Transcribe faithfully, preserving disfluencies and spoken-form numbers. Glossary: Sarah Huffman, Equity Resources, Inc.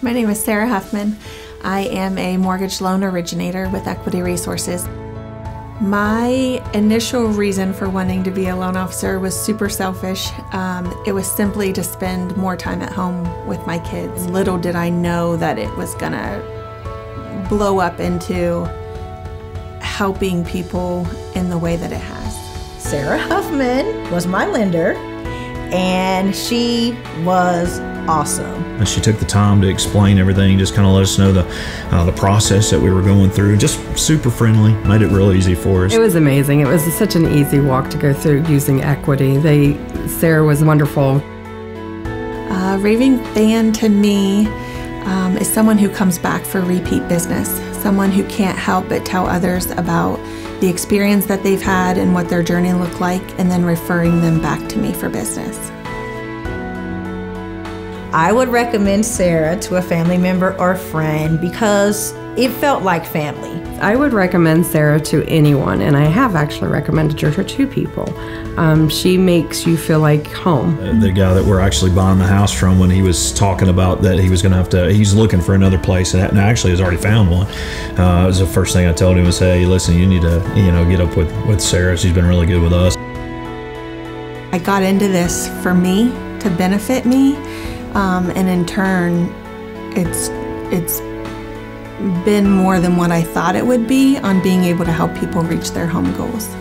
My name is Sarah Huffman. I am a mortgage loan originator with Equity Resources. My initial reason for wanting to be a loan officer was super selfish. Um, it was simply to spend more time at home with my kids. Little did I know that it was gonna blow up into helping people in the way that it has. Sarah Huffman was my lender, and she was awesome. And she took the time to explain everything, just kind of let us know the uh, the process that we were going through. Just super friendly, made it real easy for us. It was amazing. It was such an easy walk to go through using Equity. They, Sarah was wonderful. A raving fan to me um, is someone who comes back for repeat business, someone who can't help but tell others about the experience that they've had and what their journey looked like, and then referring them back to me for business. I would recommend Sarah to a family member or friend because it felt like family. I would recommend Sarah to anyone, and I have actually recommended her to people. Um, she makes you feel like home. Uh, the guy that we're actually buying the house from, when he was talking about that he was going to have to, he's looking for another place, and, and actually has already found one. Uh, it was the first thing I told him was, hey, listen, you need to, you know, get up with, with Sarah. She's been really good with us. I got into this for me, to benefit me. Um, and in turn, it's, it's been more than what I thought it would be on being able to help people reach their home goals.